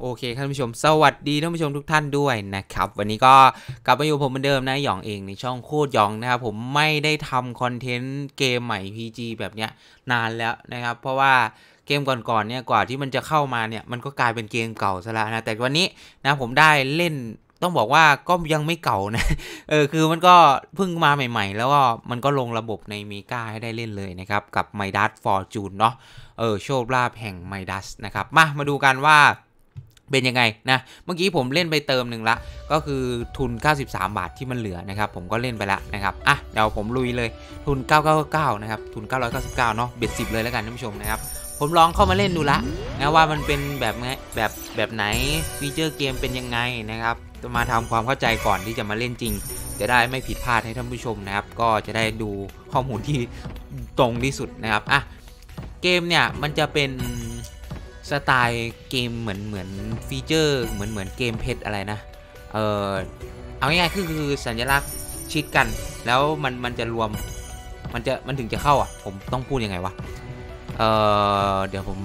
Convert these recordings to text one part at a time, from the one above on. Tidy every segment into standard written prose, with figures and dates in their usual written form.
โอเคท่านผู้ชมสวัสดีท่านผู้ชมทุกท่านด้วยนะครับวันนี้ก็กลับมาอยู่ผมเหมือนเดิมนะหยองเองในช่องโคตรหยองนะครับผมไม่ได้ทำคอนเทนต์เกมใหม่ PG แบบเนี้ยนานแล้วนะครับเพราะว่าเกมก่อนๆเนี่ยกว่าที่มันจะเข้ามาเนี่ยมันก็กลายเป็นเกมเก่าซะแล้วนะแต่วันนี้นะผมได้เล่นต้องบอกว่าก็ยังไม่เก่านะคือมันก็เพิ่งมาใหม่ๆแล้วก็มันก็ลงระบบในเมกาให้ได้เล่นเลยนะครับกับ Midas Fortune เนาะโชคลาภแห่ง Midas นะครับมาดูกันว่าเป็นยังไงนะเมื่อกี้ผมเล่นไปเติมหนึ่งละก็คือทุน93บาทที่มันเหลือนะครับผมก็เล่นไปละนะครับเดี๋ยวผมลุยเลยทุน999นะครับทุน999เนาะเบ็ด10เลยแล้วกันท่านผู้ชมนะครับผมลองเข้ามาเล่นดูละนะว่ามันเป็นแบบไหนฟีเจอร์เกมเป็นยังไงนะครับมาทำความเข้าใจก่อนที่จะมาเล่นจริงจะได้ไม่ผิดพลาดให้ท่านผู้ชมนะครับก็จะได้ดูข้อมูลที่ตรงที่สุดนะครับเกมเนี่ยมันจะเป็นสไตล์เกมเหมือนฟีเจอร์เหมือนเกมเพชรอะไรนะเอาง่ายๆคือสัญลักษณ์ชิดกันแล้วมันจะรวมมันถึงจะเข้าผมต้องพูดยังไงวะเดี๋ยวผม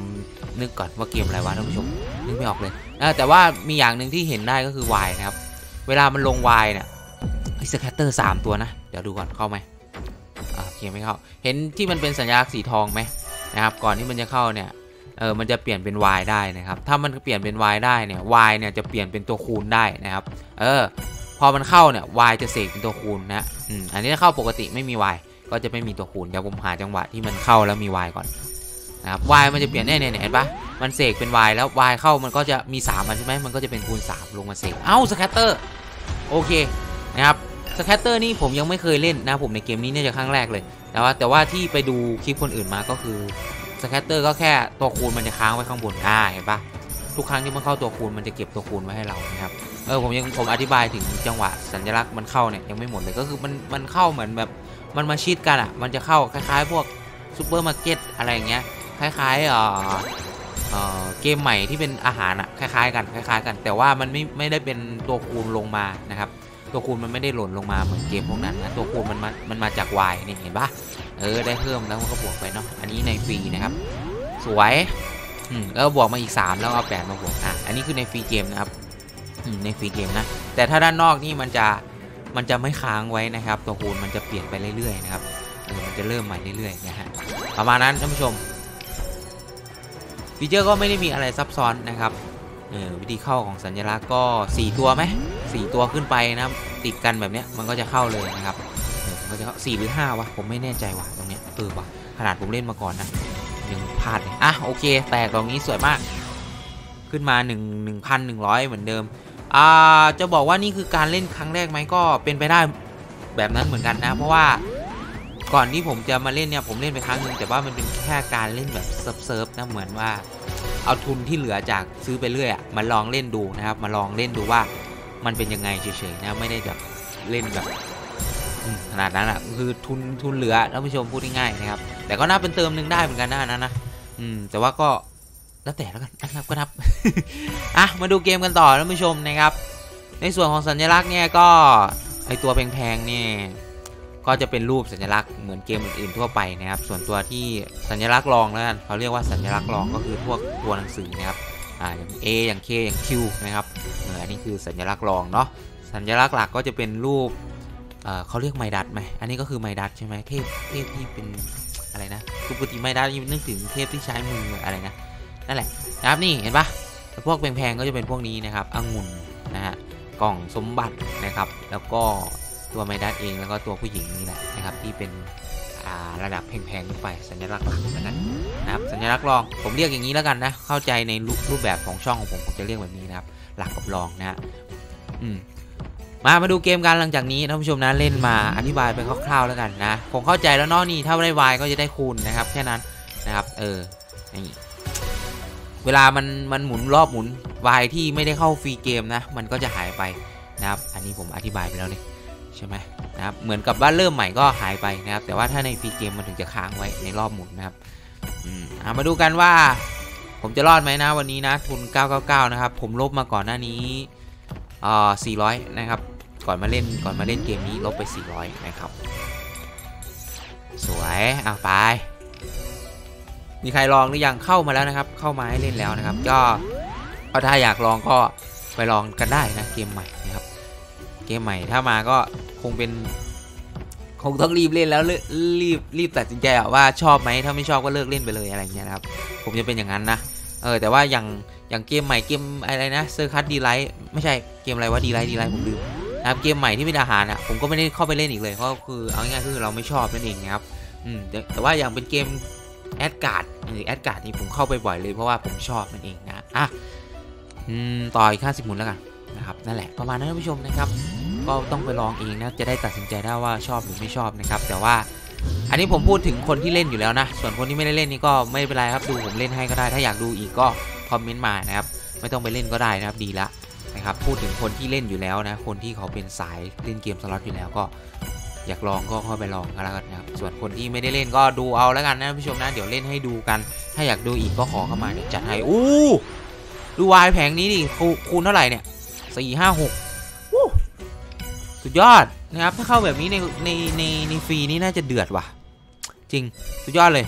นึกก่อนว่าเกมอะไรวะท่านผู้ชมนึกไม่ออกเลยแต่ว่ามีอย่างหนึ่งที่เห็นได้ก็คือ Y นะครับเวลามันลง Y เนี่ยสแคตเตอร์3ตัวนะเดี๋ยวดูก่อนเข้าไหมเกมไม่เข้าเห็นที่มันเป็นสัญลักษณ์สีทองไหมนะครับก่อนที่มันจะเข้าเนี่ยมันจะเปลี่ยนเป็น y ได้นะครับถ้ามันเปลี่ยนเป็น y ได้เนี่ย y เนี่ยจะเปลี่ยนเป็นตัวคูณได้นะครับพอมันเข้าเนี่ย y จะเสกเป็นตัวคูณนะอันนี้ถ้าเข้าปกติไม่มี y ก็จะไม่มีตัวคูณเดี๋ยวผมหาจังหวะที่มันเข้าแล้วมี y ก่อนนะครับ y มันจะเปลี่ยนเนี่ยเห็นปะมันเสกเป็น y แล้ว y เข้ามันก็จะมี3อันใช่ไหมมันก็จะเป็นคูณ3ลงมาเสกสแคตเตอร์โอเคนะครับสแคตเตอร์นี่ผมยังไม่เคยเล่นนะผมในเกมนี้เนี่ยจะครั้งแรกเลยแต่ว่าที่ไปดูคลิปคนอื่นมาก็คือสแคตเตอร์ก็แค่ตัวคูณมันจะค้างไว้ข้างบนเห็นปะทุกครั้งที่มันเข้าตัวคูณมันจะเก็บตัวคูณไว้ให้เรานะครับผมอธิบายถึงจังหวะสัญลักษณ์มันเข้าเนี่ยยังไม่หมดเลยก็คือมันเข้าเหมือนแบบมันมาชิดกันมันจะเข้าคล้ายๆพวกซูเปอร์มาร์เก็ตอะไรอย่างเงี้ยคล้ายๆเกมใหม่ที่เป็นอาหารคล้ายๆกันแต่ว่ามันไม่ได้เป็นตัวคูณลงมานะครับตัวคูณมันไม่ได้หล่นลงมาเหมือนเกมพวกนั้นนะตัวคูณมันมาจาก Y นี่เห็นปะได้เพิ่มแล้วก็บวกไปเนาะอันนี้ในฟรีนะครับสวยแล้วบวกมาอีก3แล้วเอา8มาบวกอันนี้คือในฟรีเกมนะครับในฟรีเกมนะแต่ถ้าด้านนอกนี่มันจะไม่ค้างไว้นะครับตัวคูณมันจะเปลี่ยนไปเรื่อยๆนะครับมันจะเริ่มใหม่เรื่อยๆนะฮะประมาณนั้นท่านผู้ชมฟีเจอร์ก็ไม่ได้มีอะไรซับซ้อนนะครับวิธีเข้าของสัญลักษณ์ก็4ตัวไหม4ตัวขึ้นไปนะติดกันแบบเนี้ยมันก็จะเข้าเลยนะครับมันจะเข้า4หรือ5วะผมไม่แน่ใจว่ะตรงเนี้ยวะขนาดผมเล่นมาก่อนนะ1พลาดเลยโอเคแตกตรงนี้สวยมากขึ้นมา1,100เหมือนเดิมจะบอกว่านี่คือการเล่นครั้งแรกไหมก็เป็นไปได้แบบนั้นเหมือนกันนะเพราะว่าก่อนที่ผมจะมาเล่นเนี่ยผมเล่นไปครั้งนึงแต่ว่ามันเป็นแค่การเล่นแบบเซิร์ฟนะเหมือนว่าเอาทุนที่เหลือจากซื้อไปเรื่อยมาลองเล่นดูนะครับมาลองเล่นดูว่ามันเป็นยังไงเฉยๆนะไม่ได้แบบเล่นแบบขนาดนั้นคือทุนเหลือท่านผู้ชมพูดง่ายๆนะครับแต่ก็นับเป็นเติมนึงได้เหมือนกันนะนะแต่ว่าก็แล้วแต่แล้วกันนะครับก็นับมาดูเกมกันต่อท่านผู้ชมนะครับในส่วนของสัญลักษณ์เนี่ยก็ไอตัวแพงๆนี่ก็จะเป็นรูปสัญลักษณ์เหมือนเกมอื่นๆทั่วไปนะครับส่วนตัวที่สัญลักษณ์รองแล้วเขาเรียกว่าสัญลักษณ์รองก็คือพวกตัวหนังสือนะครับอย่าง A อย่าง K อย่าง Q นะครับอันนี้คือสัญลักษณ์รองเนาะสัญลักษณ์หลักก็จะเป็นรูปเขาเรียกไมดัสไหมอันนี้ก็คือไมดัสใช่ไหมเทพที่เป็นอะไรนะปกติไมดัสนึกถึงเทพที่ใช้มืออะไรนะนั่นแหละนะครับนี่เห็นปะพวกแพงๆก็จะเป็นพวกนี้นะครับองุ่นนะฮะกล่องสมบัตินะครับแล้วก็ตัวไมดัสเองแล้วก็ตัวผู้หญิงนี่แหละนะครับที่เป็นระดับแพงๆขึ้นไปสัญลักษณ์หลักนั้นนะครับสัญลักษณ์รองผมเรียกอย่างนี้แล้วกันนะเข้าใจในรูปแบบของช่องของผมจะเรียกแบบนี้นะครับหลักกับรองนะฮะมาดูเกมกันหลังจากนี้ท่านผู้ชมนะเล่นมาอธิบายไปคร่าวๆแล้วกันนะคงเข้าใจแล้วเนาะนี่ถ้าได้ Y ก็จะได้คูณนะครับแค่นั้นนะครับนี่เวลามันหมุนรอบหมุน Y ที่ไม่ได้เข้าฟรีเกมนะมันก็จะหายไปนะครับอันนี้ผมอธิบายไปแล้วเนี่ยใช่ไหมนะครับเหมือนกับว่าเริ่มใหม่ก็หายไปนะครับแต่ว่าถ้าในฟรีเกมมันถึงจะค้างไว้ในรอบหมุนนะครับมาดูกันว่าผมจะรอดไหมนะวันนี้นะทุน999นะครับผมลบมาก่อนหน้านี้400นะครับก่อนมาเล่นเกมนี้ลบไป400นะครับสวยไปมีใครลองหรือยังเข้ามาแล้วนะครับเข้ามาให้เล่นแล้วนะครับก็ ก็ถ้าอยากลองก็ไปลองกันได้นะเกมใหม่นะครับเกมใหม่ถ้ามาก็คงเป็นคงต้องรีบเล่นแล้วรีบตัดสินใจว่าชอบไหมถ้าไม่ชอบก็เลิกเล่นไปเลยอะไรเงี้ยนะครับผมจะเป็นอย่างนั้นนะแต่ว่าอย่างเกมใหม่เกมอะไรนะเซอร์คัสดีไลท์ไม่ใช่เกมอะไรว่าดีไลท์ผมลืมนะครับเกมใหม่ที่เป็นอาหารอ่ะผมก็ไม่ได้เข้าไปเล่นอีกเลยก็คือเอาง่ายๆคือเราไม่ชอบนั่นเองนะครับแต่ว่าอย่างเป็นเกมแอดการ์ดหรือแอดการ์ดนี่ผมเข้าไปบ่อยเลยเพราะว่าผมชอบนั่นเองนะอ่ะต่ออีก50หมุนแล้วกันนะครับนั่นแหละประมาณนั้นท่านผู้ชมนะครับก็ต้องไปลองเองนะจะได้ตัดสินใจได้ว่าชอบหรือไม่ชอบนะครับแต่ว่าอันนี้ผมพูดถึงคนที่เล่นอยู่แล้วนะส่วนคนที่ไม่ได้เล่นนี่ก็ไม่เป็นไรครับดูผมเล่นให้ก็ได้ถ้าอยากดูอีกก็คอมเมนต์มานะครับไม่ต้องไปเล่นก็ได้นะครับดีละนะครับพูดถึงคนที่เล่นอยู่แล้วนะคนที่เขาเป็นสายเล่นเกมสล็อตอยู่แล้วก็อยากลองก็เข้าไปลองกันแล้วกันนะครับส่วนคนที่ไม่ได้เล่นก็ดูเอาแล้วกันนะผู้ชมนะเดี๋ยวเล่นให้ดูกันถ้าอยากดูอีกก็ขอเข้ามาเดี๋ยวจัดให้ดูวายแผงนี้ดิคูณเท่าไหร่เนี่ย456สุดยอดนะครับถ้าเข้าแบบนี้ในฟรีนี่น่าจะเดือดว่ะจริงสุดยอดเลย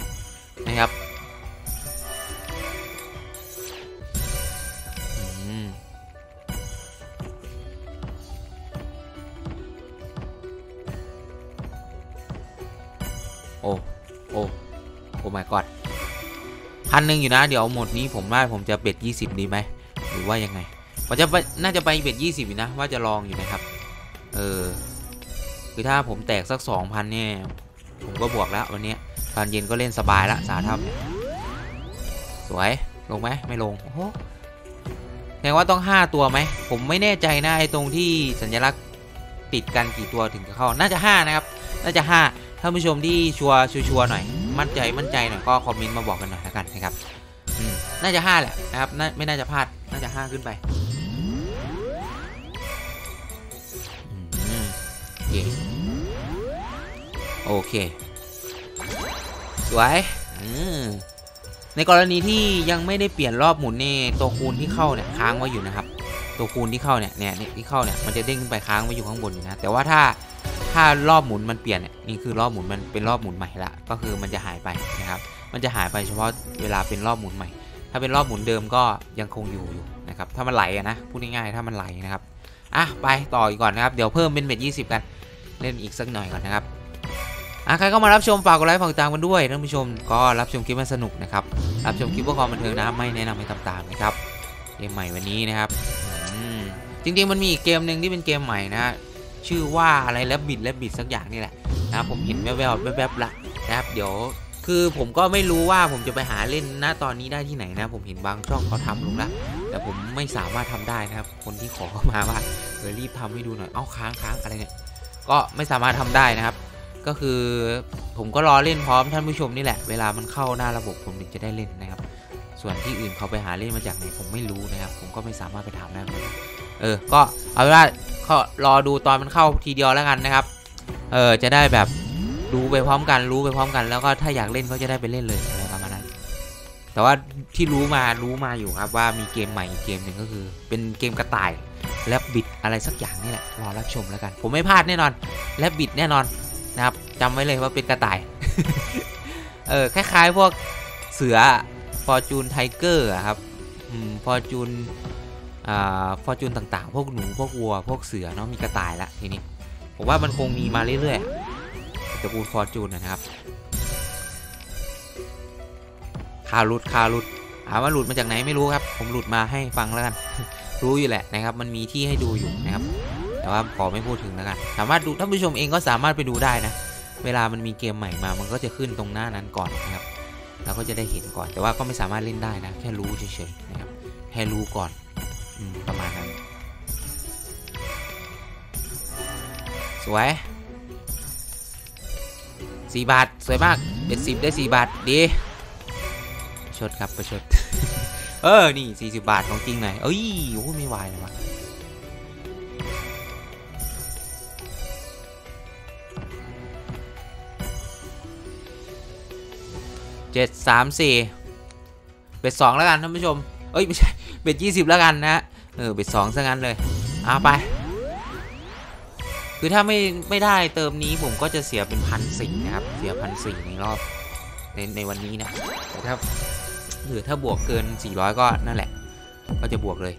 นะครับโอ้ my god 1,000อยู่นะเดี๋ยวหมดนี้ผมว่าผมจะเบ็ด20ดีไหมหรือว่ายังไงผมจะน่าจะไปเบ็ด20อยู่นะว่าจะลองอยู่นะครับคือถ้าผมแตกสัก 2,000 เนี่ยผมก็บวกแล้ววันนี้ตอนเย็นก็เล่นสบายละสาธรรมสวยลงไหมไม่ลงโอ้โหแสดงว่าต้อง5ตัวไหมผมไม่แน่ใจนะไอ้ตรงที่สัญลักษณ์ปิดกันกี่ตัวถึงจะเข้าน่าจะ5นะครับน่าจะ5ท่านผู้ชมที่ชัวร์หน่อยมั่นใจหน่อยก็คอมเมนต์มาบอกกันหน่อยละกันนะครับน่าจะ5แหละนะครับไม่น่าจะพลาดน่าจะ5ขึ้นไปโอเคสวยในกรณีที่ยังไม่ได้เปลี่ยนรอบหมุนนี่ตัวคูณที่เข้าเนี่ยค้างไว้อยู่นะครับตัวคูณที่เข้าเนี่ยที่เข้าเนี่ยมันจะเด้งขึ้นไปค้างไว้อยู่ข้างบนอยู่นะแต่ว่าถ้ารอบหมุนมันเปลี่ยนเนี่ยนี่คือรอบหมุนมันเป็นรอบหมุนใหม่ละก็คือมันจะหายไปนะครับมันจะหายไปเฉพาะเวลาเป็นรอบหมุนใหม่ถ้าเป็นรอบหมุนเดิมก็ยังคงอยู่นะครับถ้ามันไหลนะพูดง่ายๆถ้ามันไหลนะครับอ่ะไปต่ออีกก่อนนะครับเดี๋ยวเพิ่มเป็นเบ็ด20กันเล่นอีกสักหน่อยก่อนนะครับใครก็มารับชมฝากกดไลค์ฝากติดตามกันด้วยท่านผู้ชมก็รับชมคลิปให้สนุกนะครับรับชมคลิปเพื่อความบันเทิงนะไม่แนะนำให้ตามนะครับเกมใหม่วันนี้นะครับจริงๆมันมีอีกเกมหนึ่งที่เป็นเกมใหม่นะชื่อว่าอะไรแลบบิดสักอย่างนี่แหละนะผมเห็นแวบละนะครับเดี๋ยวคือผมก็ไม่รู้ว่าผมจะไปหาเล่นนะตอนนี้ได้ที่ไหนนะผมเห็นบางช่องเขาทำลงละแต่ผมไม่สามารถทำได้นะครับคนที่ขอเข้ามาว่ารีบทำให้ดูหน่อยเอ้าค้างอะไรเนี่ยก็ไม่สามารถทำได้นะครับก็คือผมก็รอเล่นพร้อมท่านผู้ชมนี่แหละเวลามันเข้าหน้าระบบผมถึงจะได้เล่นนะครับส่วนที่อื่นเขาไปหาเล่นมาจากไหนผมไม่รู้นะครับผมก็ไม่สามารถไปทำได้ก็เอาล่ะก็รอดูตอนมันเข้าทีเดียวแล้วกันนะครับจะได้แบบดูไปพร้อมกันรู้ไปพร้อมกันแล้วก็ถ้าอยากเล่นก็จะได้ไปเล่นเลยอะไรประมาณนั้นแต่ว่าที่รู้มาอยู่ครับว่ามีเกมใหม่เกมหนึ่งก็คือเป็นเกมกระต่ายแลบบิดอะไรสักอย่างนี่แหละรอรับชมแล้วกันผมไม่พลาดแน่นอนแลบบิดแน่นอนนะครับจำไว้เลยว่าเป็นกระต่ายคล้ายๆพวกเสือ Fortune Tiger ครับFortune ต่างๆพวกหนูพวกวัวพวกเสือเนาะมีกระต่ายละทีนี้ผมว่ามันคงมีมาเรื่อยๆตระกูล Fortune นะครับคารุดว่าหลุดมาจากไหนไม่รู้ครับผมหลุดมาให้ฟังแล้วกันรู้อยู่แหละนะครับมันมีที่ให้ดูอยู่นะครับแต่ว่าขอไม่พูดถึงแล้วกันสามารถดูท่านผู้ชมเองก็สามารถไปดูได้นะเวลามันมีเกมใหม่มามันก็จะขึ้นตรงหน้านั้นก่อนนะครับเราก็จะได้เห็นก่อนแต่ว่าก็ไม่สามารถเล่นได้นะแค่รู้เฉยๆนะครับให้รู้ก่อนประมาณนั้นสวย4 บาทสวยมากเบ็ด10ได้4 บาทดีชดครับประชดนี่40 บาทของจริงหน่อยโอ้ไม่ไหวเลยวะ734เบ็ด2แล้วกันท่านผู้ชมไม่ใช่เบ็ด20แล้วกันนะเบ็ด2ซะงั้นเลยเอาไปคือถ้าไม่ได้เติมนี้ผมก็จะเสียเป็น1,400นะครับเสีย1,400ในรอบในวันนี้นะครับถ้าบวกเกิน400ก็นั่นแหละไป ก็จะบวกเลย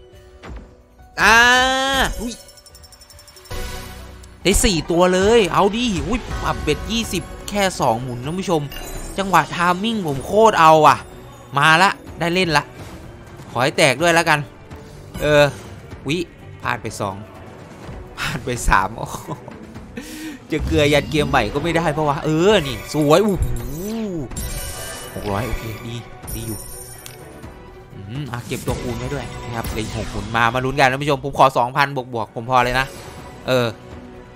อุ้ยได้4ตัวเลยเอาดิอุ้ยอัพเบ็ด20แค่2หมุนนะผู้ชมจังหวะทามมิ่งผมโคตรเอาอ่ะมาละได้เล่นละขอให้แตกด้วยแล้วกันวิพลาดไป2พลาดไป3โอ้จะเกลือยัดเกมใหม่ก็ไม่ได้เพราะว่านี่สวยอู้600โอเคดีอยู่เก็บตัวคูณไว้ด้วยนะครับเลย6คูณมาลุ้นกันนะผู้ชมผมขอ 2,000 บวกผมพอเลยนะ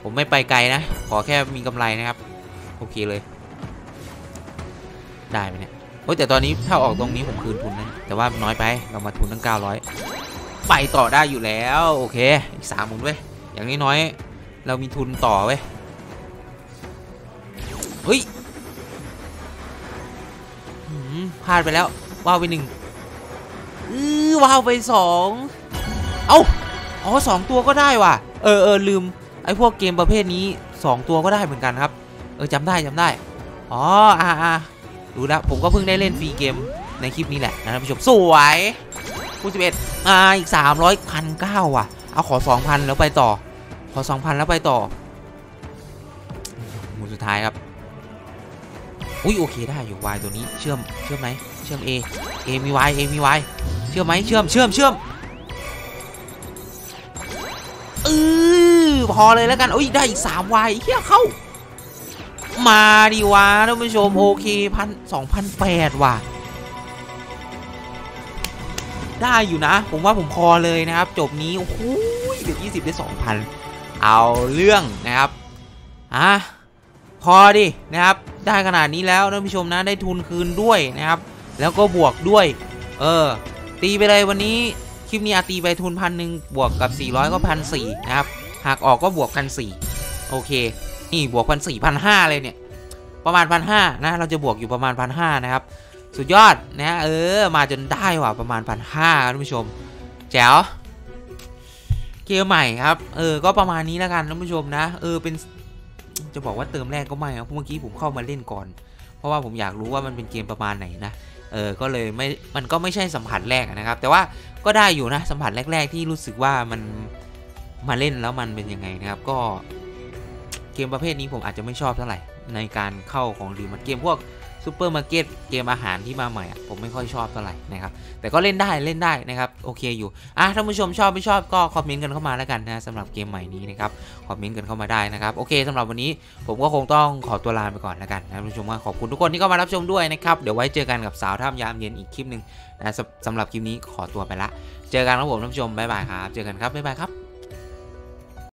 ผมไม่ไปไกลนะขอแค่มีกำไรนะครับโอเคเลยได้ไหมเนี่ยโอ้แต่ตอนนี้ถ้าออกตรงนี้ผมคืนทุนนะแต่ว่าน้อยไปเรามาทุนตั้ง900ไปต่อได้อยู่แล้วโอเคอีก3หมุนเว้ยอย่างน้อยๆเรามีทุนต่อเว้ยเฮ้ยพลาดไปแล้วว้าวไป1ว้าวไป2เอ้าอ๋อ2ตัวก็ได้ว่ะลืมไอ้พวกเกมประเภทนี้2ตัวก็ได้เหมือนกันครับจำได้อ๋อรู้แล้วผมก็เพิ่งได้เล่นฟรีเกมในคลิปนี้แหละนะท่านผู้ชมสวยคูณ11อีก300,900ว่ะเอาขอ 2,000 แล้วไปต่อขอ 2,000 แล้วไปต่อหมุนสุดท้ายครับอุ้ยโอเคได้อยู่ Y ตัวนี้เชื่อมไหมเชื่อม A มี Y มี Y เชื่อมไหมเชื่อมพอเลยแล้วกันอุ้ยได้อีก3 Y เฮียเข้ามาดีวะท่านผู้ชมโอเค2,800ว่ะได้อยู่นะผมว่าผมพอเลยนะครับจบนี้โอ้โหเดี๋ยว20ได้ 2,000 เอาเรื่องนะครับพอดินะครับได้ขนาดนี้แล้วท่านผู้ชมนะได้ทุนคืนด้วยนะครับแล้วก็บวกด้วยตีไปเลยวันนี้คลิปนี้ตีไปทุน 1,000 บวกกับ400ก็ 1,400 นะครับหากออกก็บวก 1,400 โอเคนี่บวก 1,400 1,500 เลยเนี่ยประมาณ 1,500 นะเราจะบวกอยู่ประมาณ 1,500 นะครับสุดยอดนะมาจนได้ว่ะประมาณ 1,500 ท่านผู้ชมแจ๋วเกมใหม่ครับก็ประมาณนี้แล้วกันท่านผู้ชมนะเป็นจะบอกว่าเติมแรกก็ไม่ครับเมื่อกี้ผมเข้ามาเล่นก่อนเพราะว่าผมอยากรู้ว่ามันเป็นเกมประมาณไหนนะก็เลยไม่มันก็ไม่ใช่สัมผัสแรกนะครับแต่ว่าก็ได้อยู่นะสัมผัสแรกๆที่รู้สึกว่ามันมาเล่นแล้วมันเป็นยังไงนะครับก็เกมประเภทนี้ผมอาจจะไม่ชอบเท่าไหร่ในการเข้าของรีมาร์เก็ตเกมพวกซูเปอร์มาร์เก็ตเกมอาหารที่มาใหม่ผมไม่ค่อยชอบเท่าไหร่นะครับแต่ก็เล่นได้นะครับโอเคอยู่ท่านผู้ชมชอบไม่ชอบก็คอมเมนต์กันเข้ามาแล้วกันนะสำหรับเกมใหม่นี้นะครับคอมเมนต์กันเข้ามาได้นะครับโอเคสำหรับวันนี้ผมก็คงต้องขอตัวลาไปก่อนแล้วกันนะท่านผู้ชมขอบคุณทุกคนที่เข้ามารับชมด้วยนะครับเดี๋ยวไว้เจอกันกับสาวท่ามยามเย็นอีกคลิปหนึ่งนะสำหรับคลิปนี้ขอตัวไปละเจอกันครับผมท่านผู้ชมบ๊ายบายครับเจอกันครับบ๊ายบายครับ